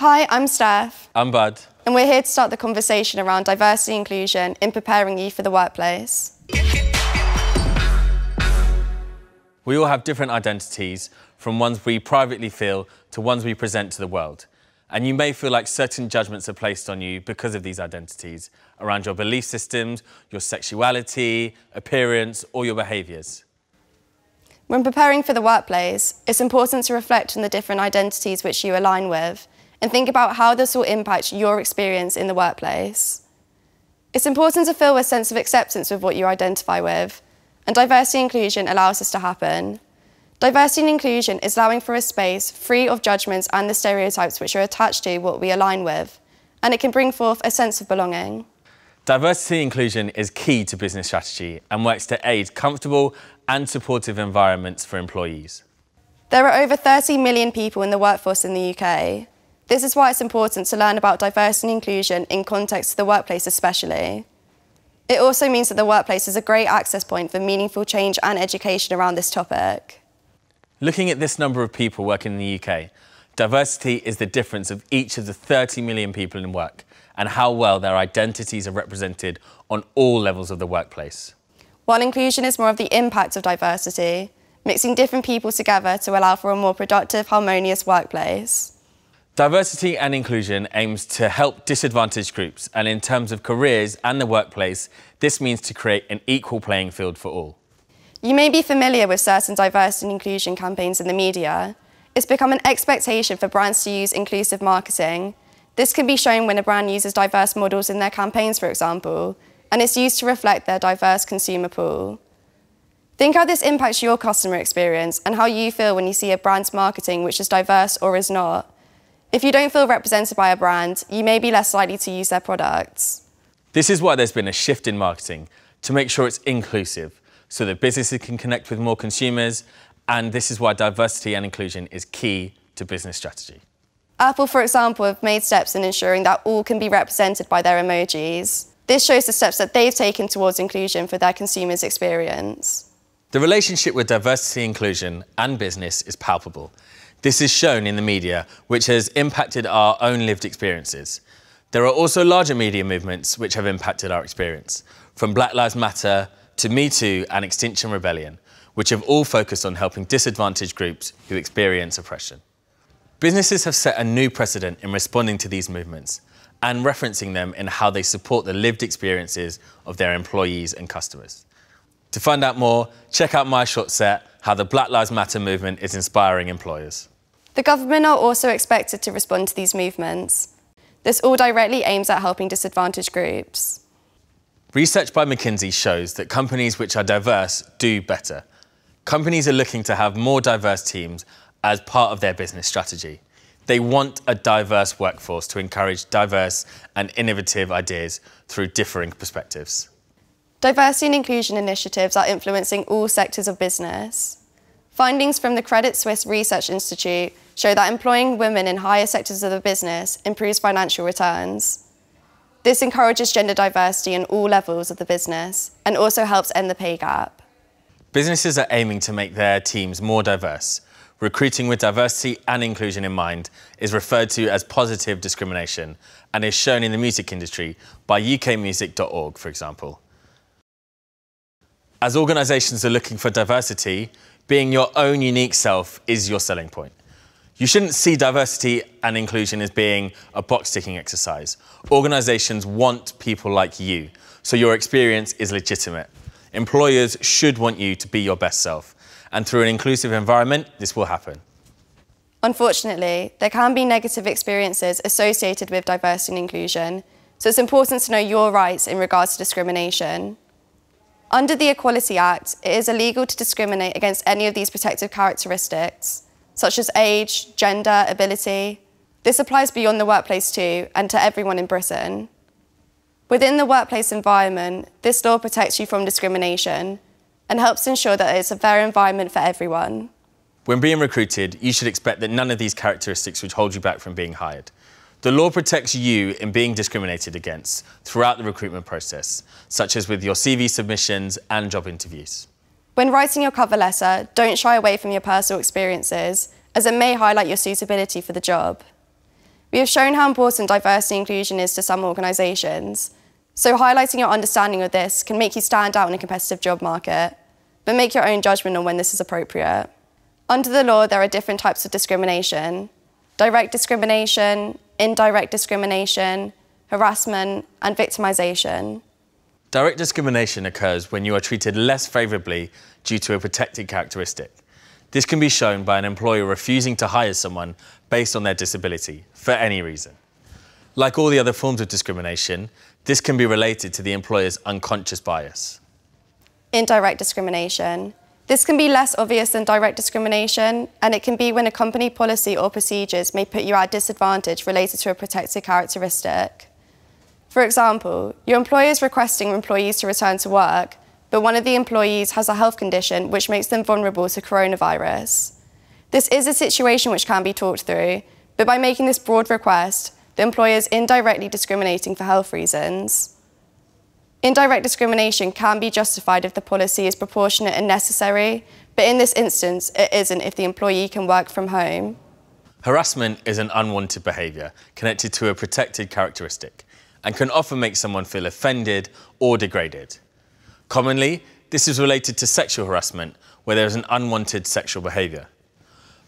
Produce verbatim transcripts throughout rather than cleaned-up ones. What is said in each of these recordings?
Hi, I'm Steph. I'm Bud. And we're here to start the conversation around diversity and inclusion in preparing you for the workplace. We all have different identities, from ones we privately feel to ones we present to the world. And you may feel like certain judgments are placed on you because of these identities, around your belief systems, your sexuality, appearance, or your behaviours. When preparing for the workplace, it's important to reflect on the different identities which you align with and think about how this will impact your experience in the workplace. It's important to feel a sense of acceptance with what you identify with, and diversity and inclusion allows this to happen. Diversity and inclusion is allowing for a space free of judgments and the stereotypes which are attached to what we align with, and it can bring forth a sense of belonging. Diversity and inclusion is key to business strategy and works to aid comfortable and supportive environments for employees. There are over thirty million people in the workforce in the U K. This is why it's important to learn about diversity and inclusion in context to the workplace especially. It also means that the workplace is a great access point for meaningful change and education around this topic. Looking at this number of people working in the U K, diversity is the difference of each of the thirty million people in work and how well their identities are represented on all levels of the workplace. While inclusion is more of the impact of diversity, mixing different people together to allow for a more productive, harmonious workplace. Diversity and inclusion aims to help disadvantaged groups, and in terms of careers and the workplace, this means to create an equal playing field for all. You may be familiar with certain diversity and inclusion campaigns in the media. It's become an expectation for brands to use inclusive marketing. This can be shown when a brand uses diverse models in their campaigns, for example, and it's used to reflect their diverse consumer pool. Think how this impacts your customer experience and how you feel when you see a brand's marketing which is diverse or is not. If you don't feel represented by a brand, you may be less likely to use their products. This is why there's been a shift in marketing, to make sure it's inclusive, so that businesses can connect with more consumers, and this is why diversity and inclusion is key to business strategy. Apple, for example, have made steps in ensuring that all can be represented by their emojis. This shows the steps that they've taken towards inclusion for their consumers' experience. The relationship with diversity, inclusion, and business is palpable. This is shown in the media, which has impacted our own lived experiences. There are also larger media movements which have impacted our experience, from Black Lives Matter, to Me Too and Extinction Rebellion, which have all focused on helping disadvantaged groups who experience oppression. Businesses have set a new precedent in responding to these movements and referencing them in how they support the lived experiences of their employees and customers. To find out more, check out my short set, How the Black Lives Matter Movement is Inspiring Employers. The government are also expected to respond to these movements. This all directly aims at helping disadvantaged groups. Research by McKinsey shows that companies which are diverse do better. Companies are looking to have more diverse teams as part of their business strategy. They want a diverse workforce to encourage diverse and innovative ideas through differing perspectives. Diversity and inclusion initiatives are influencing all sectors of business. Findings from the Credit Suisse Research Institute show that employing women in higher sectors of the business improves financial returns. This encourages gender diversity in all levels of the business and also helps end the pay gap. Businesses are aiming to make their teams more diverse. Recruiting with diversity and inclusion in mind is referred to as positive discrimination and is shown in the music industry by U K music dot org, for example. As organisations are looking for diversity, being your own unique self is your selling point. You shouldn't see diversity and inclusion as being a box-ticking exercise. Organisations want people like you, so your experience is legitimate. Employers should want you to be your best self, and through an inclusive environment, this will happen. Unfortunately, there can be negative experiences associated with diversity and inclusion, so it's important to know your rights in regards to discrimination. Under the Equality Act, it is illegal to discriminate against any of these protective characteristics, such as age, gender, ability. This applies beyond the workplace too, and to everyone in Britain. Within the workplace environment, this law protects you from discrimination and helps ensure that it's a fair environment for everyone. When being recruited, you should expect that none of these characteristics would hold you back from being hired. The law protects you in being discriminated against throughout the recruitment process, such as with your C V submissions and job interviews. When writing your cover letter, don't shy away from your personal experiences, as it may highlight your suitability for the job. We have shown how important diversity and inclusion is to some organisations, so highlighting your understanding of this can make you stand out in a competitive job market, but make your own judgment on when this is appropriate. Under the law, there are different types of discrimination: direct discrimination, indirect discrimination, harassment, and victimisation. Direct discrimination occurs when you are treated less favourably due to a protected characteristic. This can be shown by an employer refusing to hire someone based on their disability, for any reason. Like all the other forms of discrimination, this can be related to the employer's unconscious bias. Indirect discrimination. This can be less obvious than direct discrimination, and it can be when a company policy or procedures may put you at a disadvantage related to a protected characteristic. For example, your employer is requesting employees to return to work, but one of the employees has a health condition which makes them vulnerable to coronavirus. This is a situation which can be talked through, but by making this broad request, the employer is indirectly discriminating for health reasons. Indirect discrimination can be justified if the policy is proportionate and necessary, but in this instance, it isn't if the employee can work from home. Harassment is an unwanted behaviour connected to a protected characteristic, and can often make someone feel offended or degraded. Commonly, this is related to sexual harassment, where there is an unwanted sexual behaviour.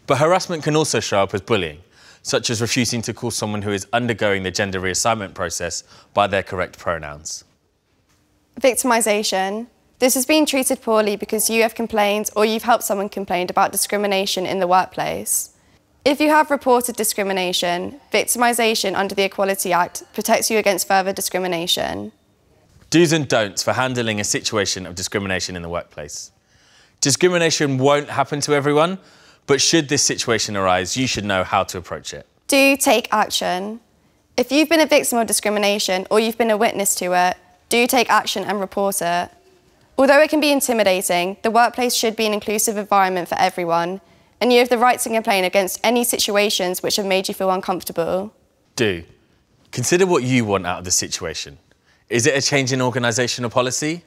But harassment can also show up as bullying, such as refusing to call someone who is undergoing the gender reassignment process by their correct pronouns. Victimisation. This has been treated poorly because you have complained or you've helped someone complain about discrimination in the workplace. If you have reported discrimination, victimisation under the Equality Act protects you against further discrimination. Do's and don'ts for handling a situation of discrimination in the workplace. Discrimination won't happen to everyone, but should this situation arise, you should know how to approach it. Do take action. If you've been a victim of discrimination or you've been a witness to it, do take action and report it. Although it can be intimidating, the workplace should be an inclusive environment for everyone, and you have the right to complain against any situations which have made you feel uncomfortable. Do. Consider what you want out of the situation. Is it a change in organisational policy,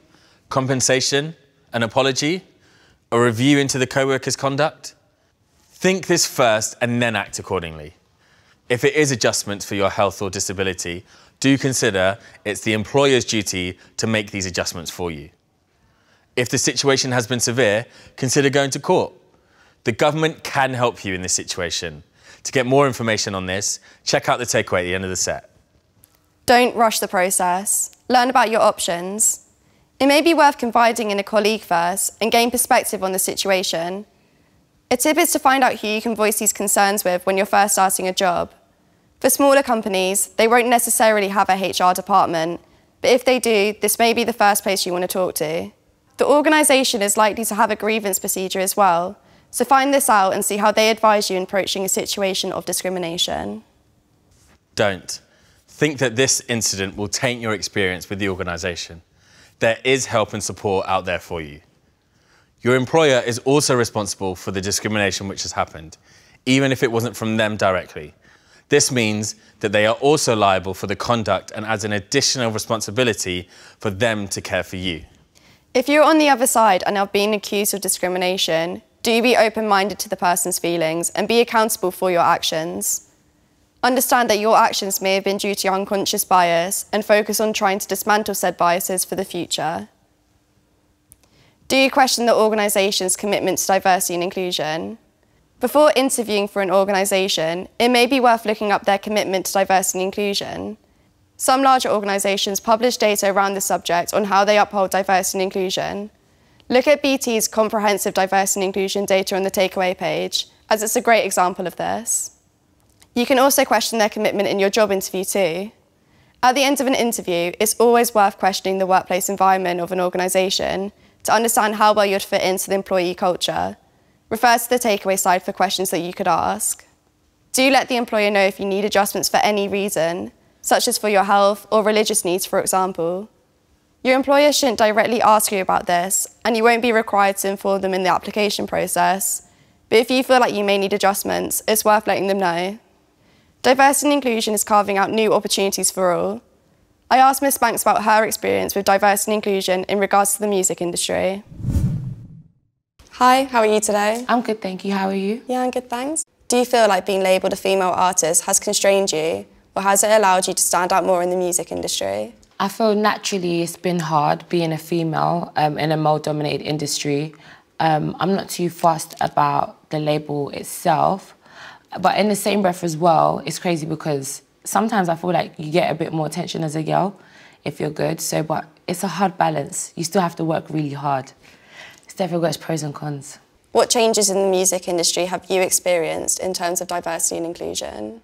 compensation, an apology, a review into the co-worker's conduct? Think this first and then act accordingly. If it is adjustments for your health or disability, do consider it's the employer's duty to make these adjustments for you. If the situation has been severe, consider going to court. The government can help you in this situation. To get more information on this, check out the takeaway at the end of the set. Don't rush the process. Learn about your options. It may be worth confiding in a colleague first and gain perspective on the situation. A tip is to find out who you can voice these concerns with when you're first starting a job. For smaller companies, they won't necessarily have a H R department, but if they do, this may be the first place you want to talk to. The organisation is likely to have a grievance procedure as well, so find this out and see how they advise you in approaching a situation of discrimination. Don't. Think that this incident will taint your experience with the organisation. There is help and support out there for you. Your employer is also responsible for the discrimination which has happened, even if it wasn't from them directly. This means that they are also liable for the conduct and adds an additional responsibility for them to care for you. If you're on the other side and are being accused of discrimination, do be open-minded to the person's feelings and be accountable for your actions. Understand that your actions may have been due to your unconscious bias and focus on trying to dismantle said biases for the future. Do question the organisation's commitment to diversity and inclusion. Before interviewing for an organisation, it may be worth looking up their commitment to diversity and inclusion. Some larger organisations publish data around this subject on how they uphold diversity and inclusion. Look at B T's comprehensive diversity and inclusion data on the takeaway page, as it's a great example of this. You can also question their commitment in your job interview too. At the end of an interview, it's always worth questioning the workplace environment of an organisation to understand how well you'd fit into the employee culture. Refer to the takeaway slide for questions that you could ask. Do let the employer know if you need adjustments for any reason, such as for your health or religious needs, for example. Your employer shouldn't directly ask you about this, and you won't be required to inform them in the application process, but if you feel like you may need adjustments, it's worth letting them know. Diversity and inclusion is carving out new opportunities for all. I asked Ms Banks about her experience with diversity and inclusion in regards to the music industry. Hi, how are you today? I'm good, thank you. How are you? Yeah, I'm good, thanks. Do you feel like being labelled a female artist has constrained you, or has it allowed you to stand out more in the music industry? I feel naturally it's been hard being a female um, in a male-dominated industry. Um, I'm not too fussed about the label itself, but in the same breath as well, it's crazy because sometimes I feel like you get a bit more attention as a girl if you're good, so but it's a hard balance. You still have to work really hard. It's definitely got its pros and cons. What changes in the music industry have you experienced in terms of diversity and inclusion?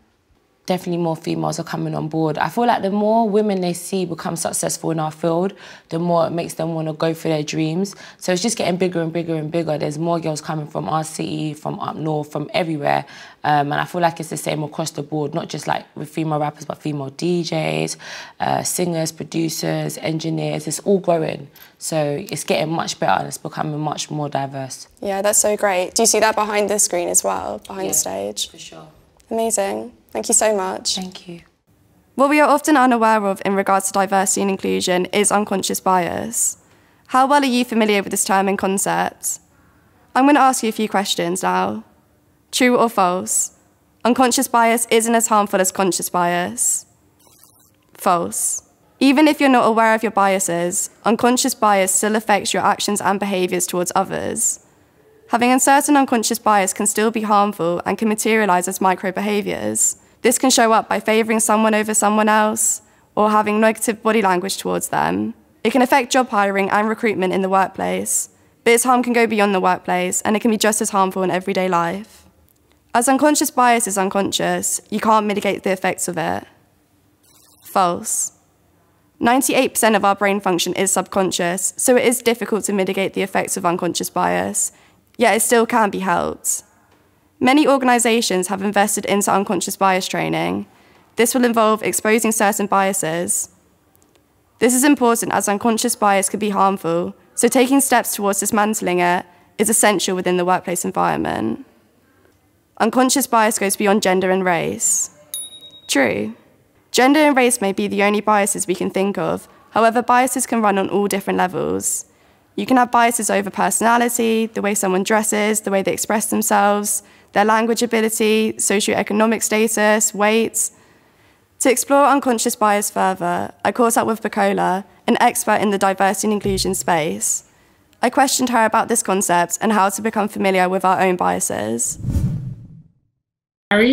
Definitely more females are coming on board. I feel like the more women they see become successful in our field, the more it makes them want to go for their dreams. So it's just getting bigger and bigger and bigger. There's more girls coming from our city, from up north, from everywhere. Um, and I feel like it's the same across the board, not just like with female rappers, but female D Js, uh, singers, producers, engineers. It's all growing. So it's getting much better and it's becoming much more diverse. Yeah, that's so great. Do you see that behind the screen as well, behind yeah, the stage? For sure. Amazing. Thank you so much. Thank you. What we are often unaware of in regards to diversity and inclusion is unconscious bias. How well are you familiar with this term and concept? I'm going to ask you a few questions now. True or false? Unconscious bias isn't as harmful as conscious bias. False. Even if you're not aware of your biases, unconscious bias still affects your actions and behaviours towards others. Having uncertain unconscious bias can still be harmful and can materialise as micro-behaviours. This can show up by favouring someone over someone else or having negative body language towards them. It can affect job hiring and recruitment in the workplace, but its harm can go beyond the workplace and it can be just as harmful in everyday life. As unconscious bias is unconscious, you can't mitigate the effects of it. False. ninety-eight percent of our brain function is subconscious, so it is difficult to mitigate the effects of unconscious bias, yet it still can be helped. Many organisations have invested into unconscious bias training. This will involve exposing certain biases. This is important as unconscious bias can be harmful, so taking steps towards dismantling it is essential within the workplace environment. Unconscious bias goes beyond gender and race. True. Gender and race may be the only biases we can think of, however, biases can run on all different levels. You can have biases over personality, the way someone dresses, the way they express themselves, their language ability, socioeconomic status, weight. To explore unconscious bias further, I caught up with Bacola, an expert in the diversity and inclusion space. I questioned her about this concept and how to become familiar with our own biases.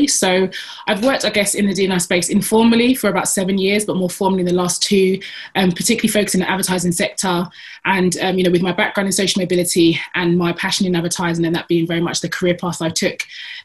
So I've worked, I guess, in the D and I space informally for about seven years, but more formally in the last two, um, particularly focusing on the advertising sector. And, um, you know, with my background in social mobility and my passion in advertising and that being very much the career path I took.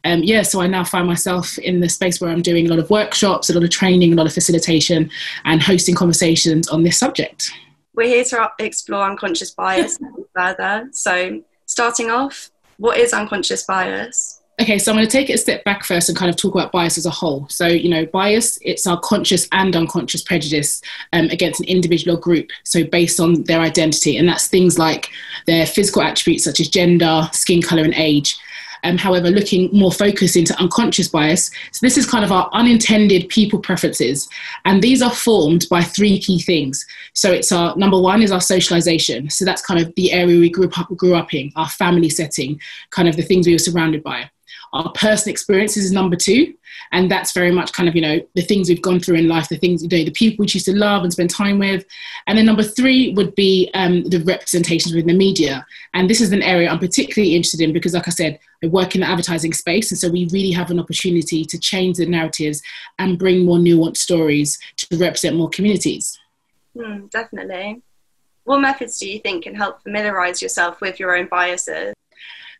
Um, yeah, so I now find myself in the space where I'm doing a lot of workshops, a lot of training, a lot of facilitation and hosting conversations on this subject. We're here to explore unconscious bias further. So starting off, what is unconscious bias? Okay, so I'm going to take it a step back first and kind of talk about bias as a whole. So, you know, bias, it's our conscious and unconscious prejudice um, against an individual or group, so based on their identity. And that's things like their physical attributes such as gender, skin colour and age. Um, however, looking more focused into unconscious bias, so this is kind of our unintended people preferences. And these are formed by three key things. So it's our, number one is our socialization. So that's kind of the area we grew up, grew up in, our family setting, kind of the things we were surrounded by. Our personal experiences is number two, and that's very much kind of, you know, the things we've gone through in life, the things, you know, the people we choose to love and spend time with. And then number three would be um, the representations within the media. And this is an area I'm particularly interested in because, like I said, I work in the advertising space, and so we really have an opportunity to change the narratives and bring more nuanced stories to represent more communities. Mm, definitely. What methods do you think can help familiarise yourself with your own biases?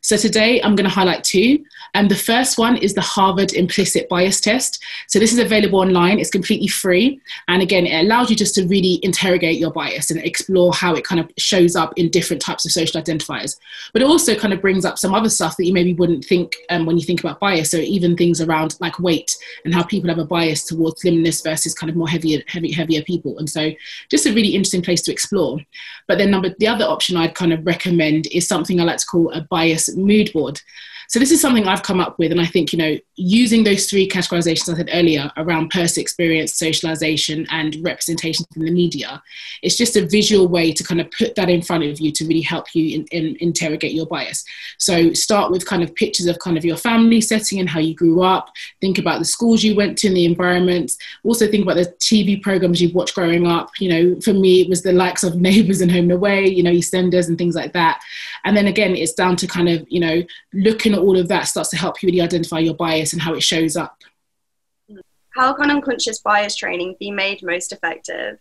So today I'm going to highlight two. And um, the first one is the Harvard Implicit Bias Test. So this is available online. It's completely free. And again, it allows you just to really interrogate your bias and explore how it kind of shows up in different types of social identifiers. But it also kind of brings up some other stuff that you maybe wouldn't think um, when you think about bias. So even things around like weight and how people have a bias towards slimness versus kind of more heavier, heavy, heavier people. And so just a really interesting place to explore. But then number, the other option I'd kind of recommend is something I like to call a bias mood board. So this is something I've come up with. And I think, you know, using those three categorizations I said earlier around person experience, socialization, and representation from the media, it's just a visual way to kind of put that in front of you to really help you in, in, interrogate your bias. So start with kind of pictures of kind of your family setting and how you grew up. Think about the schools you went to and the environments. Also think about the T V programs you've watched growing up. You know, for me, it was the likes of Neighbours and Home and Away, you know, EastEnders and things like that. And then again, it's down to kind of, you know, looking at all of that starts to help you really identify your bias and how it shows up. How can unconscious bias training be made most effective?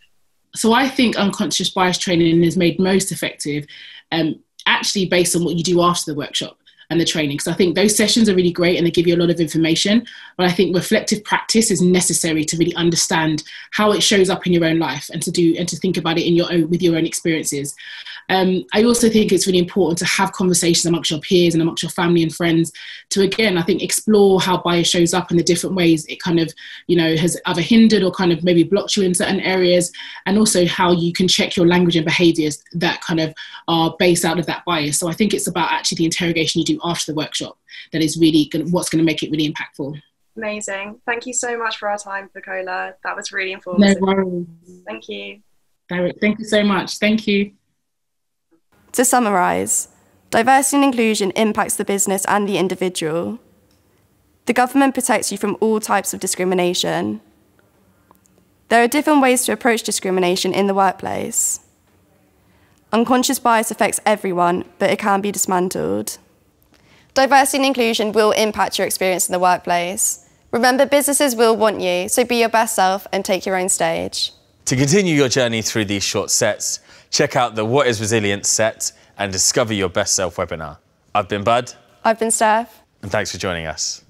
So I think unconscious bias training is made most effective um, actually based on what you do after the workshop and the training. So I think those sessions are really great and they give you a lot of information, but I think reflective practice is necessary to really understand how it shows up in your own life and to do and to think about it in your own with your own experiences. Um, I also think it's really important to have conversations amongst your peers and amongst your family and friends to, again, I think explore how bias shows up and the different ways it kind of, you know, has either hindered or kind of maybe blocked you in certain areas, and also how you can check your language and behaviours that kind of are based out of that bias. So I think it's about actually the interrogation you do after the workshop that is really gonna, what's going to make it really impactful. Amazing. Thank you so much for our time, Bacola. That was really informative. No worries. Thank you. Thank you so much. Thank you. To summarise, diversity and inclusion impacts the business and the individual. The government protects you from all types of discrimination. There are different ways to approach discrimination in the workplace. Unconscious bias affects everyone, but it can be dismantled. Diversity and inclusion will impact your experience in the workplace. Remember, businesses will want you, so be your best self and take your own stage. To continue your journey through these short sets, check out the What is Resilience set and Discover Your Best Self webinar. I've been Bud. I've been Steph. And thanks for joining us.